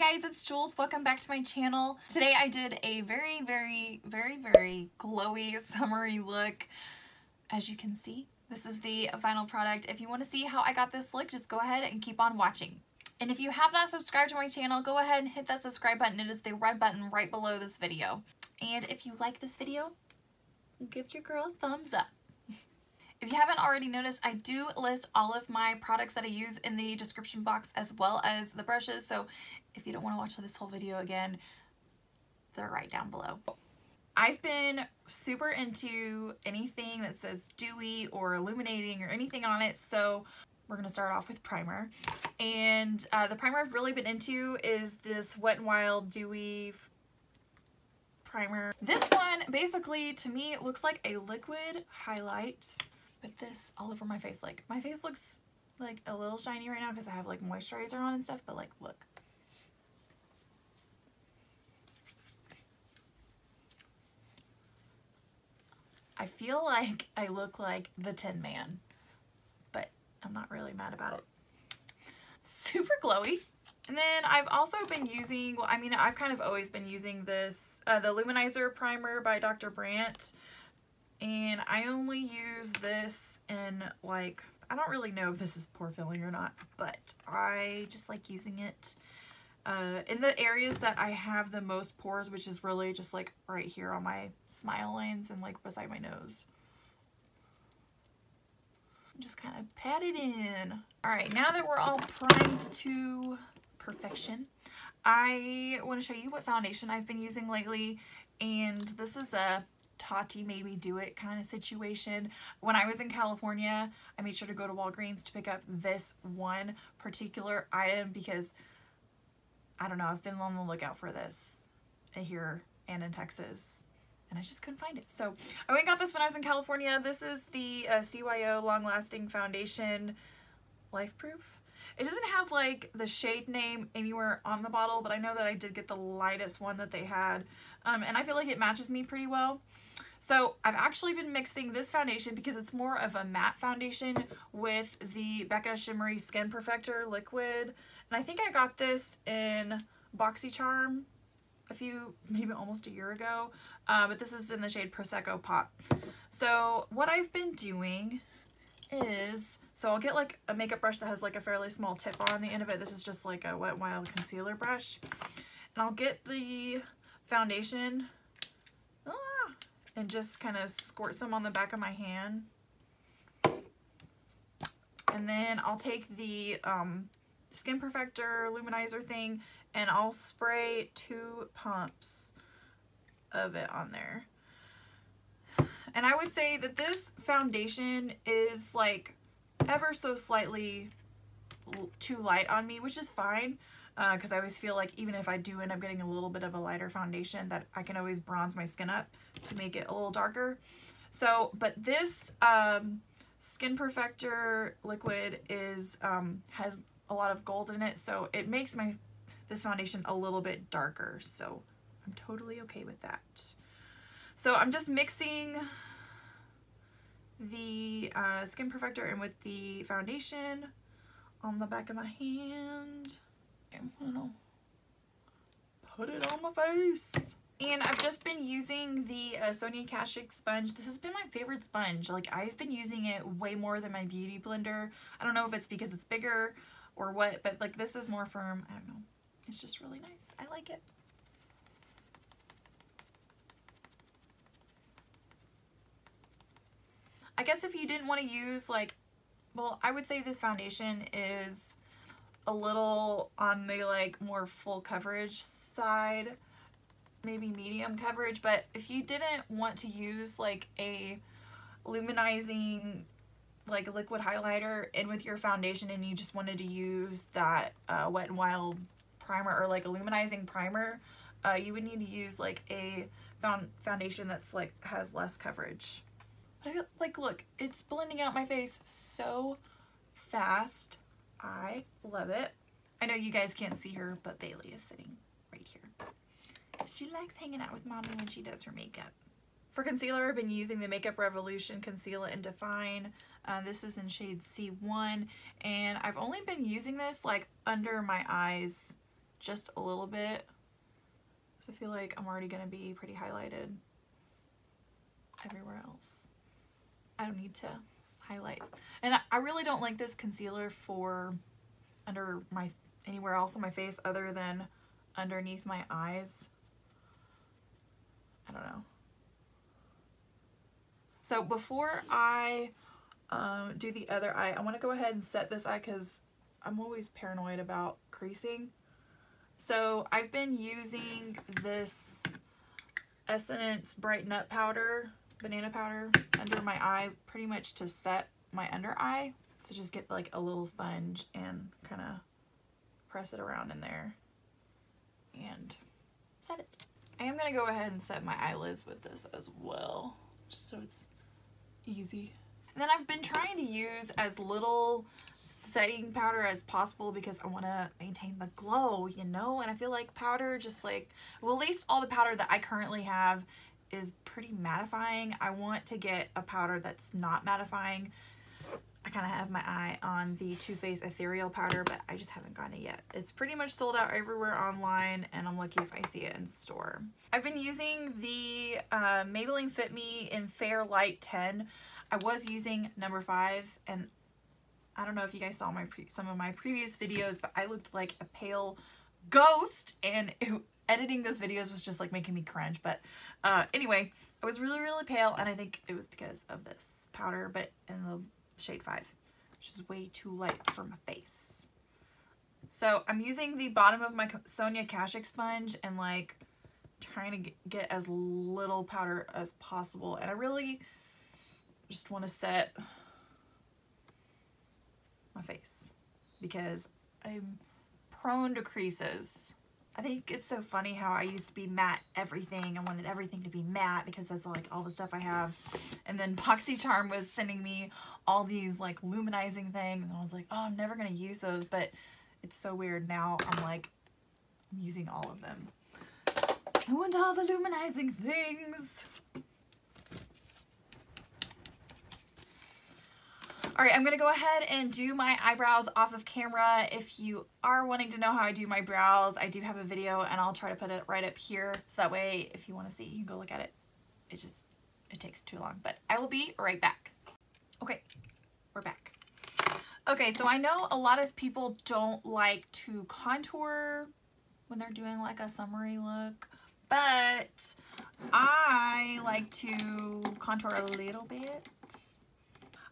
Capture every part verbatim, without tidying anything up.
guys, it's Jules. Welcome back to my channel. Today I did a very, very, very, very glowy, summery look. As you can see, this is the final product. If you want to see how I got this look, just go ahead and keep on watching. And if you have not subscribed to my channel, go ahead and hit that subscribe button. It is the red button right below this video. And if you like this video, give your girl a thumbs up. If you haven't already noticed, I do list all of my products that I use in the description box as well as the brushes, so if you don't want to watch this whole video again, they're right down below. I've been super into anything that says dewy or illuminating or anything on it, so we're going to start off with primer. And uh, the primer I've really been into is this Wet n Wild Dewy Primer. This one basically to me looks like a liquid highlight. Put this all over my face. Like, my face looks like a little shiny right now because I have like moisturizer on and stuff, but like, look. I feel like I look like the Tin Man, but I'm not really mad about it. Super glowy. And then I've also been using, well, I mean, I've kind of always been using this, uh, the Luminizer Primer by Doctor Brandt. And I only use this in, like, I don't really know if this is pore filling or not, but I just like using it uh, in the areas that I have the most pores, which is really just like right here on my smile lines and like beside my nose. Just kind of pat it in. All right, now that we're all primed to perfection, I want to show you what foundation I've been using lately. And this is a Tati made me do it kind of situation. When I was in California, I made sure to go to Walgreens to pick up this one particular item because, I don't know, I've been on the lookout for this here and in Texas, and I just couldn't find it. So I went and got this when I was in California. This is the uh, C Y O Long Lasting Foundation Life Proof. It doesn't have like the shade name anywhere on the bottle, but I know that I did get the lightest one that they had. Um, and I feel like it matches me pretty well. So I've actually been mixing this foundation because it's more of a matte foundation with the Becca Shimmery Skin Perfector Liquid. And I think I got this in BoxyCharm a few, maybe almost a year ago. Uh, but this is in the shade Prosecco Pop. So what I've been doing is, so I'll get like a makeup brush that has like a fairly small tip on the end of it. This is just like a Wet n Wild concealer brush. And I'll get the foundation ah, and just kind of squirt some on the back of my hand. And then I'll take the um, Skin Perfector Luminizer thing and I'll spray two pumps of it on there. And I would say that this foundation is like ever so slightly too light on me, which is fine because uh, I always feel like even if I do end up getting a little bit of a lighter foundation, that I can always bronze my skin up to make it a little darker. So, but this um, Skin Perfector liquid is um, has a lot of gold in it, so it makes my this foundation a little bit darker. So I'm totally okay with that. So I'm just mixing the uh, Skin Perfector in with the foundation on the back of my hand. I'm gonna put it on my face. And I've just been using the uh, Sonia Kashuk sponge. This has been my favorite sponge. Like, I've been using it way more than my Beauty Blender. I don't know if it's because it's bigger or what, but like this is more firm. I don't know. It's just really nice. I like it. I guess if you didn't want to use like, well, I would say this foundation is a little on the like more full coverage side, maybe medium coverage, but if you didn't want to use like a luminizing like a liquid highlighter in with your foundation and you just wanted to use that uh, Wet n Wild primer or like a luminizing primer, uh, you would need to use like a found foundation that's like has less coverage. But I feel like, look, it's blending out my face so fast. I love it. I know you guys can't see her, but Bailey is sitting right here. She likes hanging out with mommy when she does her makeup. For concealer, I've been using the Makeup Revolution Conceal It and Define. Uh, this is in shade C one, and I've only been using this like under my eyes just a little bit. So I feel like I'm already going to be pretty highlighted everywhere else. I don't need to highlight. And I really don't like this concealer for under my, anywhere else on my face other than underneath my eyes. I don't know. So before I um, do the other eye, I want to go ahead and set this eye because I'm always paranoid about creasing. So I've been using this Essence Brighten Up powder, banana powder, under my eye pretty much to set my under eye. So just get like a little sponge and kind of press it around in there and set it. I am going to go ahead and set my eyelids with this as well, just so it's easy. And then I've been trying to use as little setting powder as possible because I want to maintain the glow, you know, and I feel like powder just like, well, at least all the powder that I currently have is pretty mattifying. I want to get a powder that's not mattifying. I kind of have my eye on the Too Faced Ethereal powder, but I just haven't gotten it yet. It's pretty much sold out everywhere online, and I'm lucky if I see it in store. I've been using the uh, Maybelline Fit Me in Fair Light ten. I was using number five, and I don't know if you guys saw my pre some of my previous videos, but I looked like a pale ghost, and it, editing those videos was just like making me cringe. But uh, anyway, I was really, really pale, and I think it was because of this powder, but in the shade five, which is way too light for my face. So I'm using the bottom of my Sonia Kashuk sponge and like trying to get as little powder as possible. And I really just want to set my face because I'm prone to creases. I think it's so funny how I used to be matte everything. I wanted everything to be matte because that's like all the stuff I have. And then BoxyCharm was sending me all these like luminizing things, and I was like, oh, I'm never gonna use those. But it's so weird now. I'm like, I'm using all of them. I want all the luminizing things. All right, I'm gonna go ahead and do my eyebrows off of camera. If you are wanting to know how I do my brows, I do have a video, and I'll try to put it right up here. So that way, if you wanna see, you can go look at it. It just, it takes too long, but I will be right back. Okay, we're back. Okay, so I know a lot of people don't like to contour when they're doing like a summery look, but I like to contour a little bit.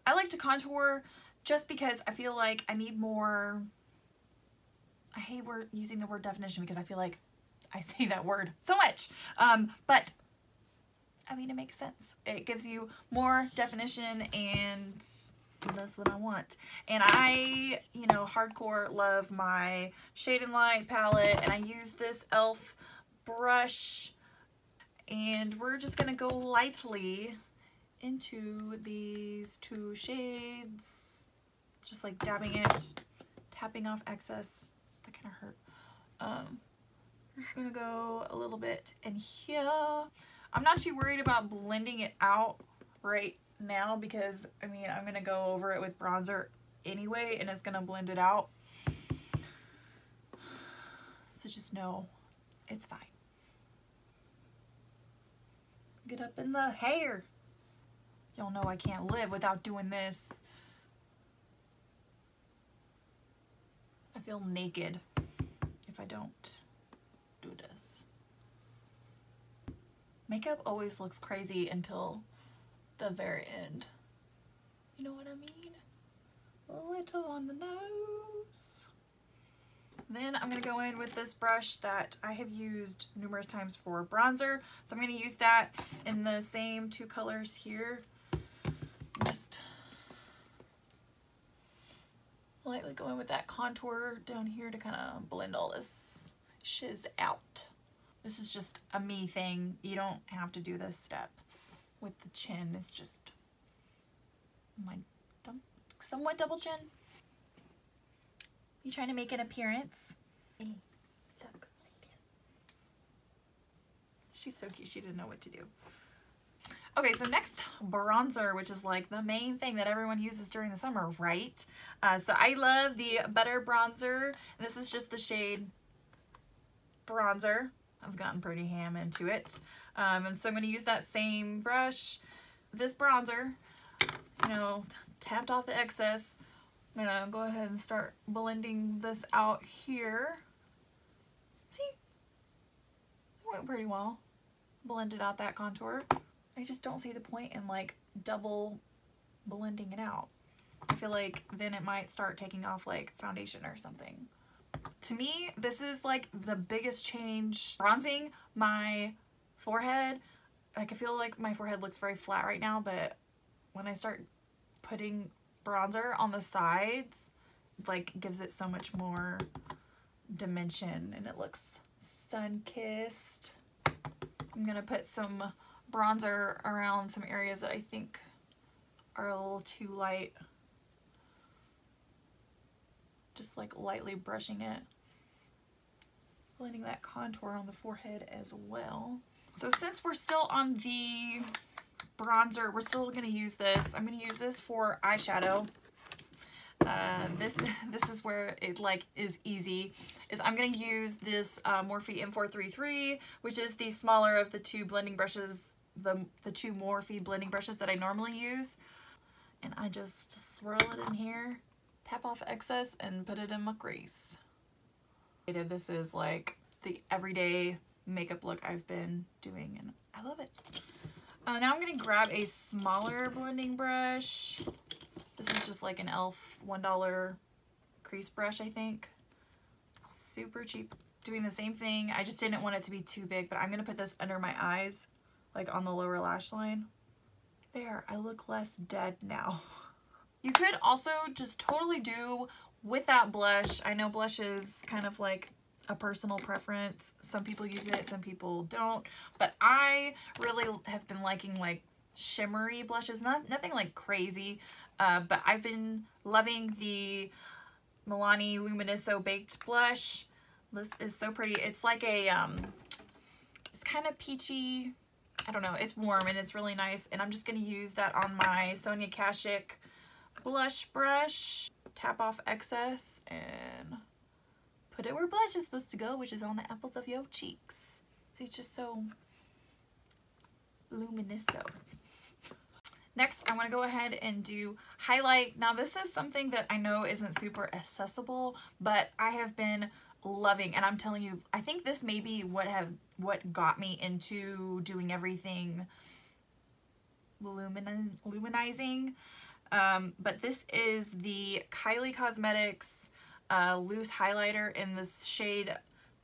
I like to contour just because I feel like I need more, I hate word, using the word definition because I feel like I say that word so much, um, but I mean, it makes sense. It gives you more definition, and that's what I want. And I, you know, hardcore love my Shade and Light palette, and I use this E L F brush, and we're just gonna go lightly into these two shades, just like dabbing it, tapping off excess. That kind of hurt. Um, I'm just gonna go a little bit in here. I'm not too worried about blending it out right now because I mean, I'm gonna go over it with bronzer anyway, and it's gonna blend it out. So just know it's fine. Get up in the hair. Y'all know I can't live without doing this. I feel naked if I don't do this. Makeup always looks crazy until the very end. You know what I mean? A little on the nose. Then I'm gonna go in with this brush that I have used numerous times for bronzer. So I'm gonna use that in the same two colors here. Just lightly going with that contour down here to kind of blend all this shiz out. This is just a me thing. You don't have to do this step with the chin. It's just my somewhat double chin. You trying to make an appearance? Look. She's so cute. She didn't know what to do. Okay, so next, bronzer, which is like the main thing that everyone uses during the summer, right? Uh, so I love the Butter Bronzer. This is just the shade bronzer. I've gotten pretty ham into it. Um, and so I'm going to use that same brush, this bronzer, you know, tapped off the excess. I'm going to go ahead and start blending this out here. See? It went pretty well. Blended out that contour. I just don't see the point in like double blending it out. I feel like then it might start taking off like foundation or something. To me, this is like the biggest change. Bronzing my forehead, like I feel like my forehead looks very flat right now, but when I start putting bronzer on the sides, like gives it so much more dimension and it looks sun-kissed. I'm gonna put some bronzer around some areas that I think are a little too light. Just like lightly brushing it. Blending that contour on the forehead as well. So since we're still on the bronzer, we're still gonna use this. I'm gonna use this for eyeshadow. Uh, this this is where it like is easy. Is I'm gonna use this uh, Morphe M four thirty-three, which is the smaller of the two blending brushes, the the two Morphe blending brushes that I normally use. And I just swirl it in here, tap off excess, and put it in my crease. This is like the everyday makeup look I've been doing, and I love it. Uh, now I'm gonna grab a smaller blending brush. This is just like an E L F one dollar crease brush, I think. Super cheap. Doing the same thing. I just didn't want it to be too big, but I'm going to put this under my eyes, like on the lower lash line. There, I look less dead now. You could also just totally do without blush. I know blush is kind of like a personal preference. Some people use it, some people don't. But I really have been liking like shimmery blushes. Not, nothing like crazy. Uh, but I've been loving the Milani Luminoso Baked Blush. This is so pretty. It's like a, um, it's kind of peachy. I don't know. It's warm and it's really nice. And I'm just going to use that on my Sonia Kashuk blush brush. Tap off excess and put it where blush is supposed to go, which is on the apples of your cheeks. See, it's just so luminoso. Next, I want to go ahead and do highlight. Now, this is something that I know isn't super accessible, but I have been loving, and I'm telling you, I think this may be what have what got me into doing everything lumin luminizing. Um, but this is the Kylie Cosmetics uh, loose highlighter in this shade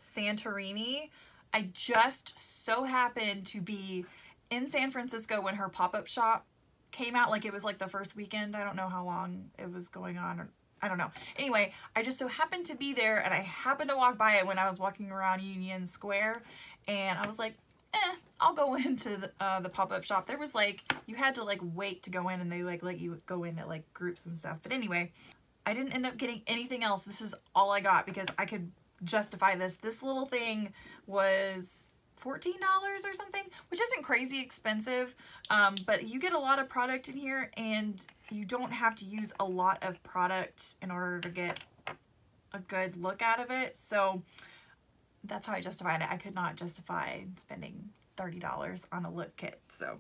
Santorini. I just so happened to be in San Francisco when her pop-up shop came out. Like it was like the first weekend. I don't know how long it was going on. Or, I don't know. Anyway, I just so happened to be there and I happened to walk by it when I was walking around Union Square, and I was like, eh, I'll go into the, uh, the pop-up shop. There was like, you had to like wait to go in, and they like let you go in at like groups and stuff. But anyway, I didn't end up getting anything else. This is all I got because I could justify this. This little thing was fourteen dollars or something, which isn't crazy expensive, um, but you get a lot of product in here, and you don't have to use a lot of product in order to get a good look out of it. So that's how I justified it. I could not justify spending thirty dollars on a look kit, so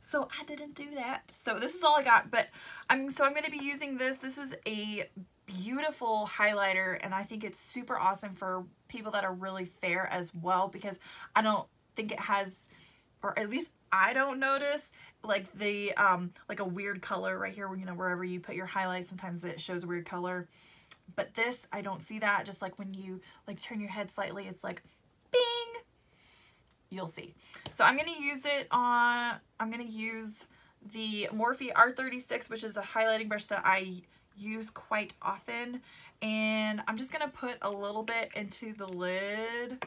so I didn't do that. So this is all I got, but I'm so I'm going to be using this. This is a beautiful highlighter, and I think it's super awesome for people that are really fair as well, because I don't think it has, or at least I don't notice like the um like a weird color right here, you know, wherever you put your highlight sometimes it shows a weird color, but this I don't see that. Just like when you like turn your head slightly, it's like bing, you'll see. So I'm gonna use it on I'm gonna use the Morphe R thirty-six, which is a highlighting brush that I use quite often, and I'm just gonna put a little bit into the lid.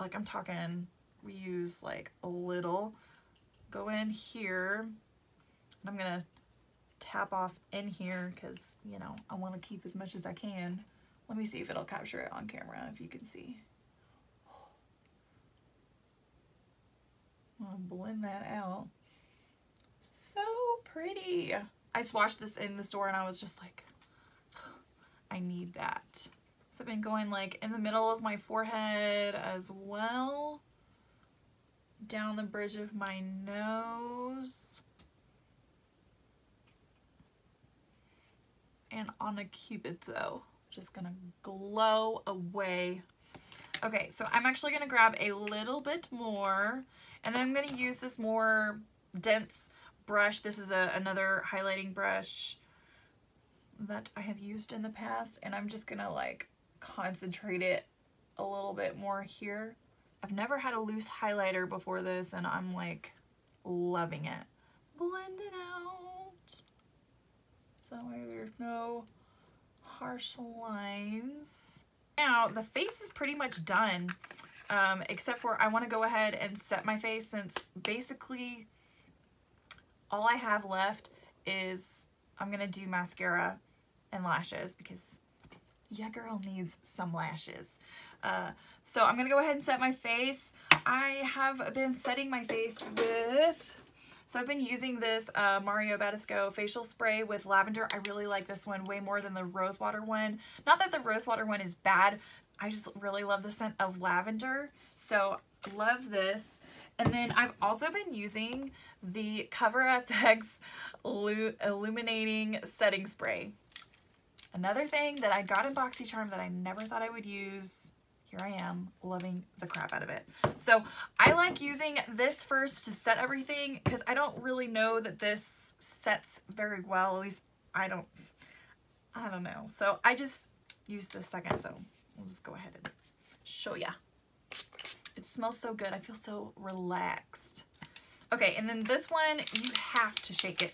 Like I'm talking, we use like a little. Go in here, and I'm gonna tap off in here because, you know, I want to keep as much as I can. Let me see if it'll capture it on camera, if you can see. I'm gonna blend that out. So pretty. I swatched this in the store and I was just like, I need that. So I've been going like in the middle of my forehead as well, down the bridge of my nose, and on a cupid's bow, just gonna glow away. Okay, so I'm actually gonna grab a little bit more, and I'm gonna use this more dense brush. This is a, another highlighting brush that I have used in the past, and I'm just gonna like concentrate it a little bit more here. I've never had a loose highlighter before this, and I'm like loving it. Blend it out so that way there's no harsh lines. Now the face is pretty much done, um, except for I want to go ahead and set my face, since basically all I have left is I'm gonna do mascara and lashes, because yeah, girl needs some lashes. Uh, so I'm gonna go ahead and set my face. I have been setting my face with, so I've been using this uh, Mario Badescu facial spray with lavender. I really like this one way more than the rosewater one. Not that the rosewater one is bad, I just really love the scent of lavender. So love this. And then I've also been using the Cover F X Illuminating Setting Spray. Another thing that I got in BoxyCharm that I never thought I would use. Here I am, loving the crap out of it. So I like using this first to set everything, because I don't really know that this sets very well. At least I don't, I don't know. So I just used this second, so we'll just go ahead and show ya. It smells so good. I feel so relaxed. Okay, and then this one, you have to shake it.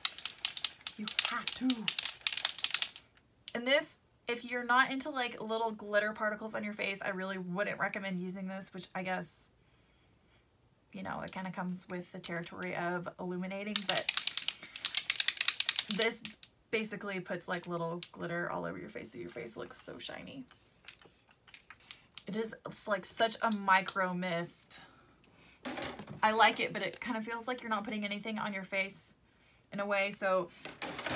You have to. And this, if you're not into like little glitter particles on your face, I really wouldn't recommend using this, which I guess, you know, it kind of comes with the territory of illuminating, but this basically puts like little glitter all over your face, so your face looks so shiny. It is, it's like such a micro mist. I like it, but it kind of feels like you're not putting anything on your face in a way. So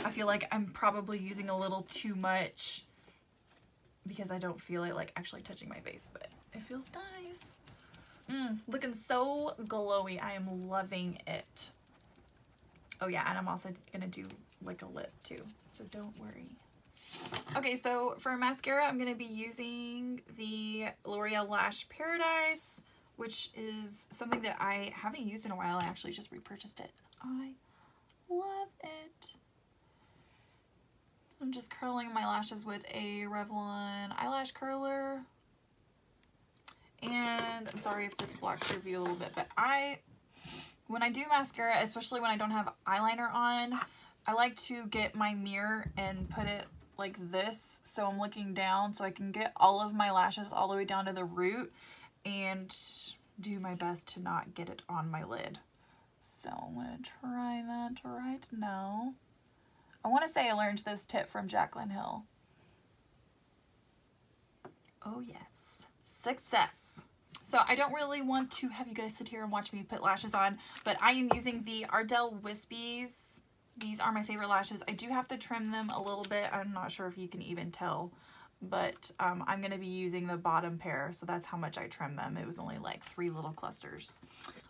I feel like I'm probably using a little too much, because I don't feel it like actually touching my face, but it feels nice. Mm, looking so glowy. I am loving it. Oh yeah, and I'm also gonna do like a lip too, so don't worry. Okay, so for mascara, I'm going to be using the L'Oreal Lash Paradise, which is something that I haven't used in a while. I actually just repurchased it. I love it. I'm just curling my lashes with a Revlon eyelash curler. And I'm sorry if this blocks your view a little bit, but I, when I do mascara, especially when I don't have eyeliner on, I like to get my mirror and put it like this, so I'm looking down, so I can get all of my lashes all the way down to the root and do my best to not get it on my lid. So I'm gonna try that right now. I want to say I learned this tip from Jaclyn Hill. Oh yes, success. So I don't really want to have you guys sit here and watch me put lashes on, but I am using the Ardell Wispies. These are my favorite lashes. I do have to trim them a little bit. I'm not sure if you can even tell, but um, I'm going to be using the bottom pair, so that's how much I trim them. It was only like three little clusters.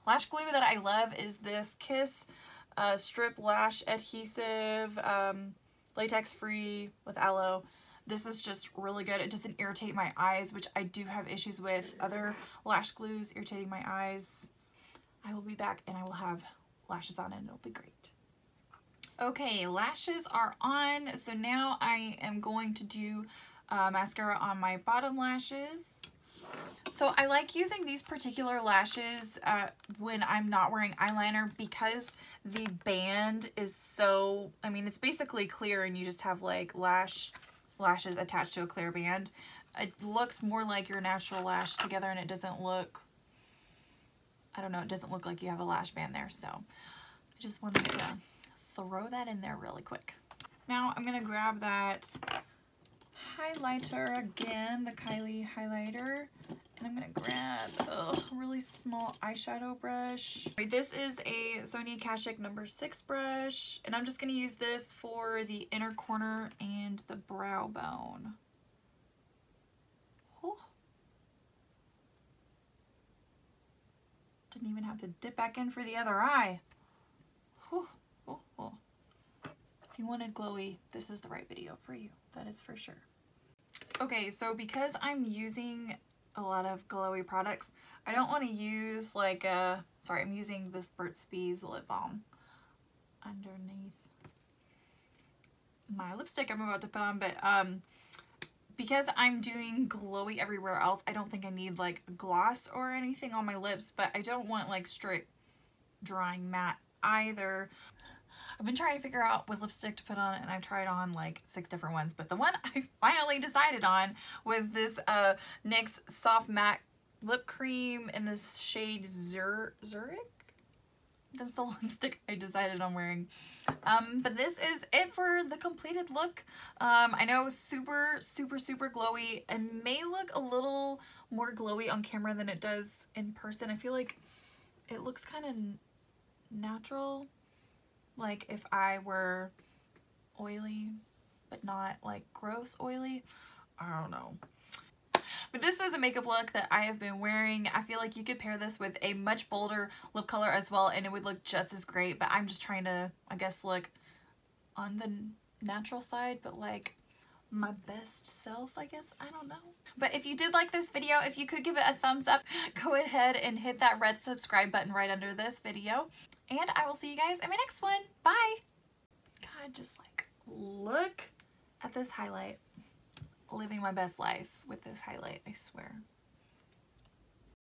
Lash glue that I love is this Kiss uh, Strip Lash Adhesive, um, latex-free with aloe. This is just really good. It doesn't irritate my eyes, which I do have issues with. Other lash glues irritating my eyes. I will be back and I will have lashes on and it'll be great. Okay, lashes are on, so now I am going to do uh, mascara on my bottom lashes. So I like using these particular lashes uh, when I'm not wearing eyeliner, because the band is so, I mean, it's basically clear and you just have like lash lashes attached to a clear band. It looks more like your natural lash together, and it doesn't look, I don't know, it doesn't look like you have a lash band there, so I just wanted to throw that in there really quick. Now I'm gonna grab that highlighter again, the Kylie highlighter, and I'm gonna grab a really small eyeshadow brush. This is a Sonia Kashuk number six brush, and I'm just gonna use this for the inner corner and the brow bone. Didn't even have to dip back in for the other eye. Whew. Oh, oh. If you wanted glowy, this is the right video for you. That is for sure. Okay, so because I'm using a lot of glowy products, I don't want to use like a... Sorry, I'm using this Burt's Bees lip balm underneath my lipstick I'm about to put on, but um, because I'm doing glowy everywhere else, I don't think I need like gloss or anything on my lips, but I don't want like strict drying matte either. I've been trying to figure out what lipstick to put on, and I've tried on like six different ones, but the one I finally decided on was this uh, NYX Soft Matte Lip Cream in this shade Zur Zurich? That's the lipstick I decided on wearing. Um, but this is it for the completed look. Um, I know super, super, super glowy, and may look a little more glowy on camera than it does in person. I feel like it looks kind of natural. Like if I were oily, but not like gross oily. I don't know. But this is a makeup look that I have been wearing. I feel like you could pair this with a much bolder lip color as well, and it would look just as great, but I'm just trying to, I guess, look on the natural side, but like my best self, I guess. I don't know. But if you did like this video, if you could give it a thumbs up, go ahead and hit that red subscribe button right under this video, and I will see you guys in my next one. Bye! God, just like look at this highlight. Living my best life with this highlight, I swear.